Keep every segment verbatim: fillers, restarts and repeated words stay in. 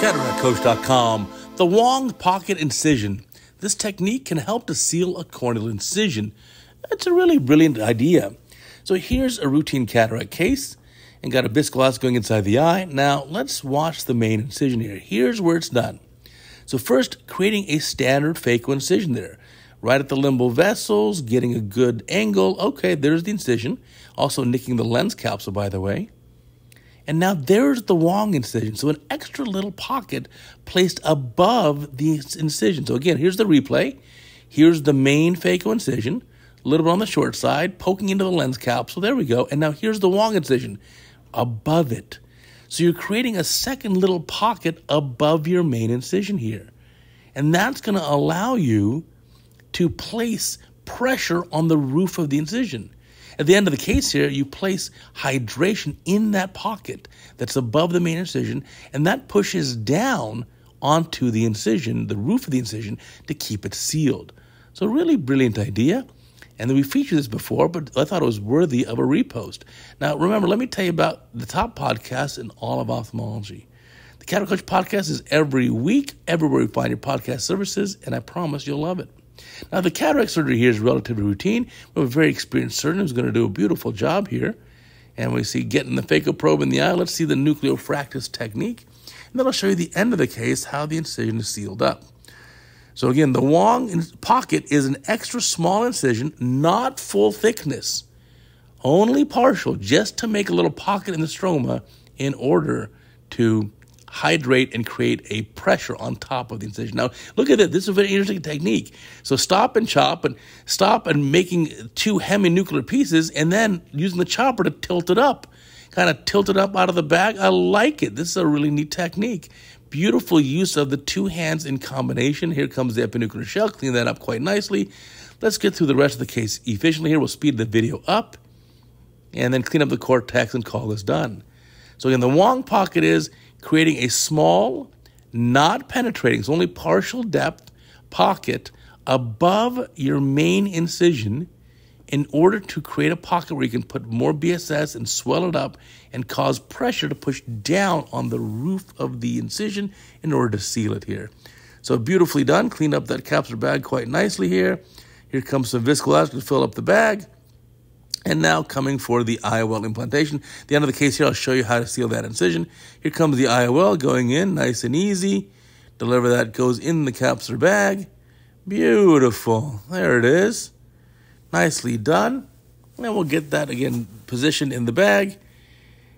Cataract Coach dot com, the Wong pocket incision. This technique can help to seal a corneal incision. It's a really brilliant idea. So here's a routine cataract case and got a biscolas going inside the eye. Now let's watch the main incision here. Here's where it's done. So first, creating a standard phaco incision there. Right at the limbal vessels, getting a good angle. Okay, there's the incision. Also nicking the lens capsule, by the way. And now there's the Wong incision. So an extra little pocket placed above the incision. So again, here's the replay. Here's the main phaco incision. A little bit on the short side, poking into the lens capsule. There we go. And now here's the Wong incision above it. So you're creating a second little pocket above your main incision here. And that's going to allow you to place pressure on the roof of the incision. At the end of the case here, you place hydration in that pocket that's above the main incision, and that pushes down onto the incision, the roof of the incision, to keep it sealed. So really brilliant idea. And then we featured this before, but I thought it was worthy of a repost. Now, remember, let me tell you about the top podcasts in all of ophthalmology. The Cataract Coach Podcast is every week, everywhere you find your podcast services, and I promise you'll love it. Now, the cataract surgery here is relatively routine. We have a very experienced surgeon who's going to do a beautiful job here. And we see getting the phaco probe in the eye. Let's see the nucleofractus technique. And then I'll show you the end of the case, how the incision is sealed up. So again, the Wong pocket is an extra small incision, not full thickness, only partial, just to make a little pocket in the stroma in order to hydrate and create a pressure on top of the incision. Now, look at this. This is a very interesting technique. So stop and chop and stop and making two heminuclear pieces and then using the chopper to tilt it up, kind of tilt it up out of the bag. I like it. This is a really neat technique. Beautiful use of the two hands in combination. Here comes the epinuclear shell. Clean that up quite nicely. Let's get through the rest of the case efficiently here. We'll speed the video up and then clean up the cortex and call this done. So again, the Wong pocket is creating a small, not penetrating, it's only partial depth pocket above your main incision in order to create a pocket where you can put more B S S and swell it up and cause pressure to push down on the roof of the incision in order to seal it here. So beautifully done. Clean up that capsular bag quite nicely here. Here comes some viscoelastic to fill up the bag. And now coming for the I O L implantation. At the end of the case here, I'll show you how to seal that incision. Here comes the I O L going in, nice and easy. Deliver that, goes in the capsular bag. Beautiful. There it is. Nicely done. And we'll get that, again, positioned in the bag.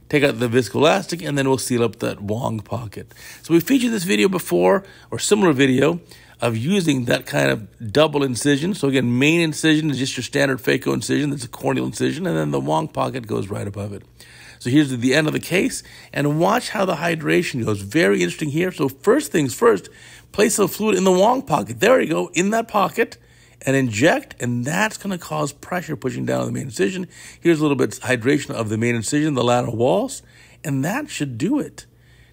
Take out the viscoelastic, and then we'll seal up that Wong pocket. So we featured this video before, or similar video, of using that kind of double incision. So again, main incision is just your standard phaco incision. That's a corneal incision. And then the Wong pocket goes right above it. So here's the end of the case. And watch how the hydration goes. Very interesting here. So first things first, place the fluid in the Wong pocket. There you go, in that pocket. And inject, and that's going to cause pressure pushing down on the main incision. Here's a little bit of hydration of the main incision, the lateral walls. And that should do it.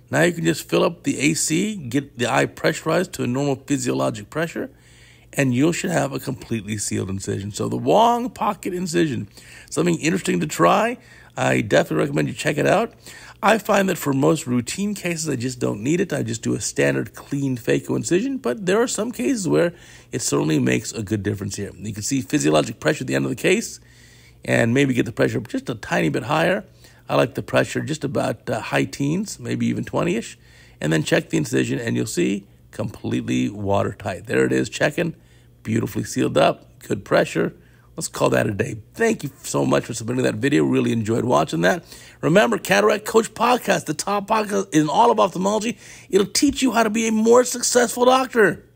Now you can just fill up the A C, get the eye pressurized to a normal physiologic pressure, and you should have a completely sealed incision. So the Wong pocket incision, something interesting to try. I definitely recommend you check it out. I find that for most routine cases, I just don't need it. I just do a standard clean phaco incision, but there are some cases where it certainly makes a good difference here. You can see physiologic pressure at the end of the case, and maybe get the pressure just a tiny bit higher. I like the pressure just about uh, high teens, maybe even twenty-ish. And then check the incision, and you'll see completely watertight. There it is, checking, beautifully sealed up, good pressure. Let's call that a day. Thank you so much for submitting that video. Really enjoyed watching that. Remember, Cataract Coach Podcast, the top podcast in all of ophthalmology. It'll teach you how to be a more successful doctor.